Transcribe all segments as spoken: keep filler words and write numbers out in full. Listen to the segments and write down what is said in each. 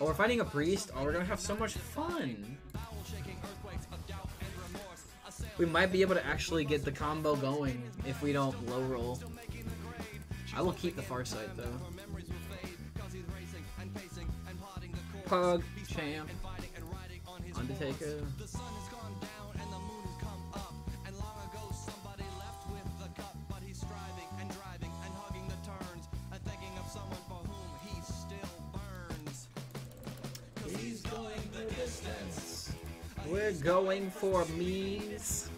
Oh, we're fighting a priest? Oh, we're gonna have so much fun! We might be able to actually get the combo going if we don't low roll. I will keep the Farsight though. Pug, champ, Undertaker. We're going for memes.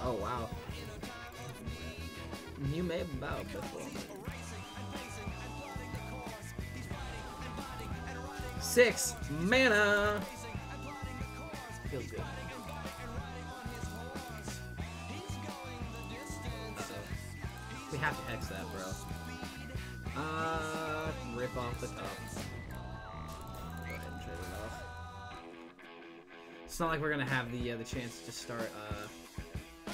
Oh wow. You may bow before me. Six mana. Feels good. Uh-oh. We have to hex that, bro. Uh, rip off the top. It's not like we're gonna have the uh, the chance to start uh,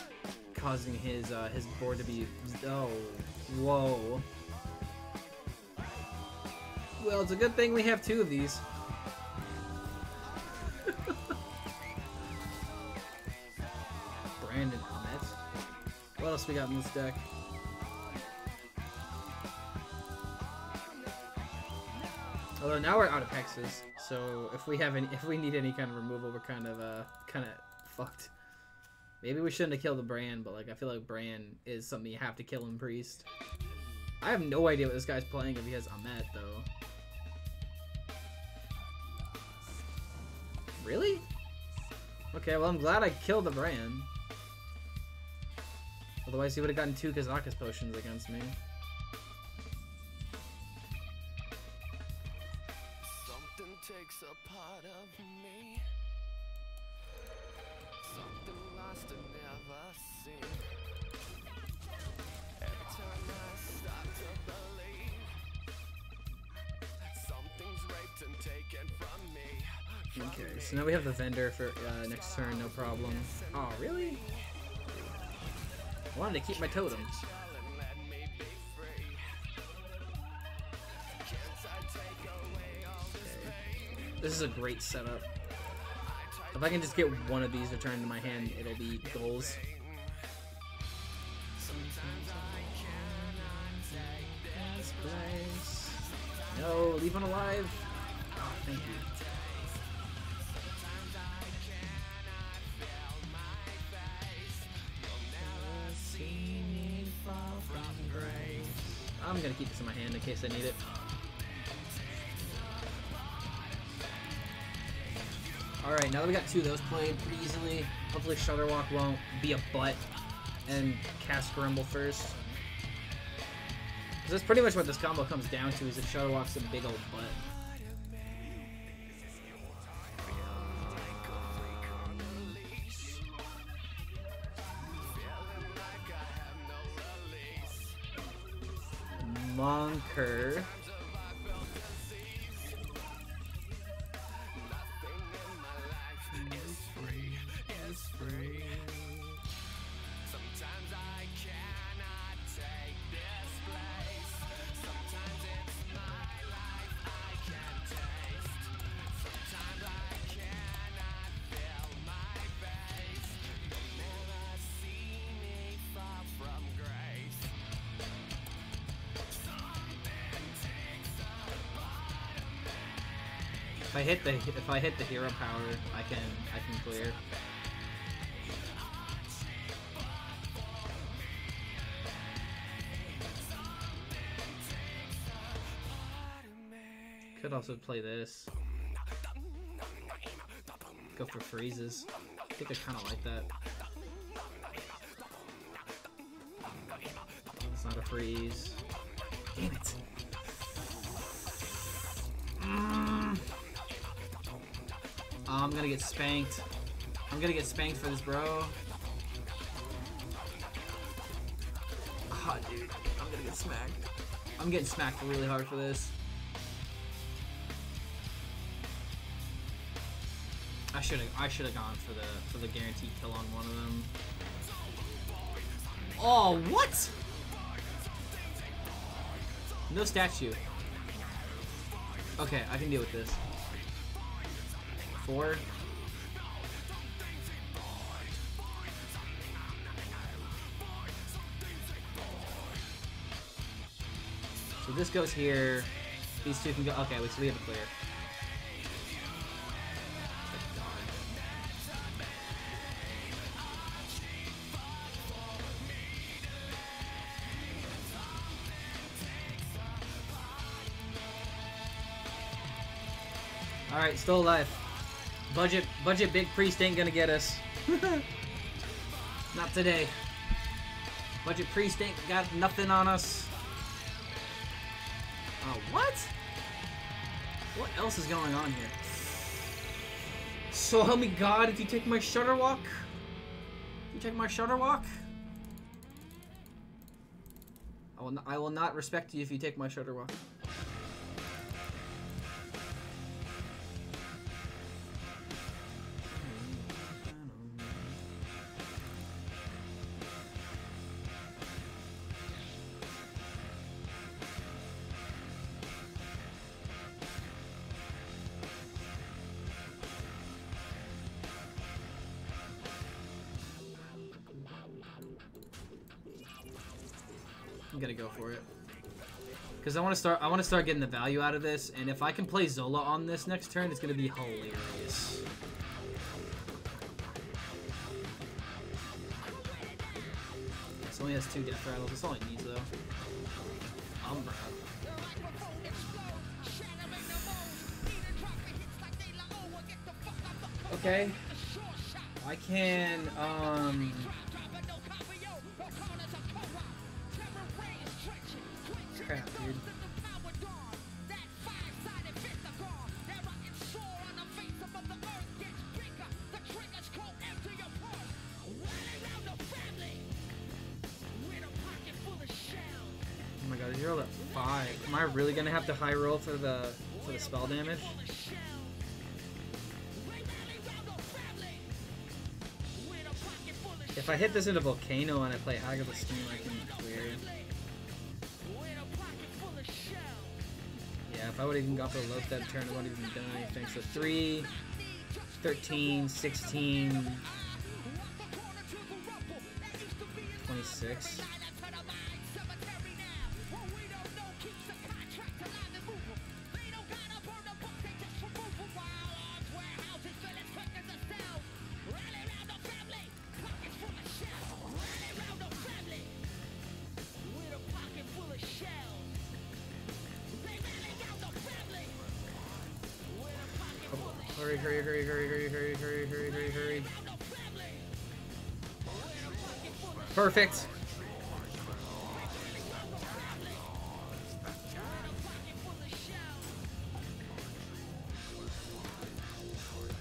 causing his uh, his board to be. Oh, whoa! Well, it's a good thing we have two of these. Brandon Ahmed. What else we got in this deck? Although now we're out of hexes, so if we have any, if we need any kind of removal, we're kind of uh kind of fucked. Maybe we shouldn't have killed the Bran, but like I feel like Bran is something you have to kill in priest. I have no idea what this guy's playing if he has Ahmed though. Really? Okay, well I'm glad I killed the Bran. Otherwise he would have gotten two Kazakus potions against me. Okay, so now we have the vendor for uh, next turn, no problem. Oh, really? I wanted to keep my totem. Okay. This is a great setup. If I can just get one of these returned to my hand, it'll be goals. No, leave one alive. Oh, thank you. I'm gonna keep this in my hand in case I need it. Alright, now that we got two of those played pretty easily, hopefully Shudderwock won't be a butt and cast Grumble first. Because that's pretty much what this combo comes down to, is that Shudderwock's a big old butt. Monker. If I hit the if I hit the hero power, I can I can clear. Could also play this. Go for freezes. I think I kind of like that. It's not a freeze. Damn it. I'm gonna get spanked. I'm gonna get spanked for this, bro. Ah, oh, dude. I'm gonna get smacked. I'm getting smacked really hard for this. I should have. I should have gone for the for the guaranteed kill on one of them. Oh, what? No statue. Okay, I can deal with this. Four. So this goes here. These two can go. Okay, wait, so we have a clear. Alright, still alive. Budget, budget big priest ain't gonna get us. Not today. Budget priest ain't got nothing on us. Oh, what? What else is going on here? So help me God, if you take my Shudderwock? You take my Shudderwock? I will not, I will not respect you if you take my Shudderwock. I'm gonna go for it because I want to start I want to start getting the value out of this, and if I can play Zola on this next turn, it's gonna be hilarious. This only has two death rattles. That's all it needs, though. Umbra. Okay, I can um crap, dude. Oh my God, I rolled at five. Am I really gonna have to high roll for the for the spell damage? If I hit this into Volcano and I play Hagel of the Steam, I can clear. If I would have even got the low that turn, I wouldn't even done anything. So three, thirteen, sixteen, twenty-six. Hurry, hurry, hurry, hurry, hurry, hurry, hurry, hurry, hurry, hurry. Perfect.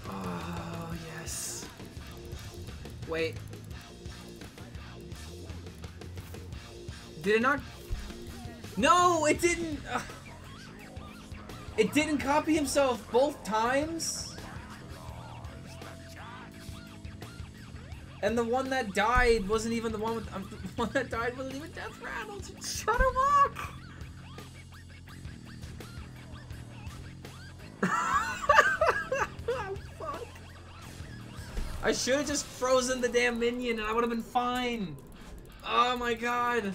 Oh, yes. Wait. Did it not? No, it didn't. Ugh. It didn't copy himself both times. And the one that died wasn't even the one with um, the one that died wasn't even death rattled. Shudderwock! Oh, fuck. I should have just frozen the damn minion and I would have been fine. Oh my God.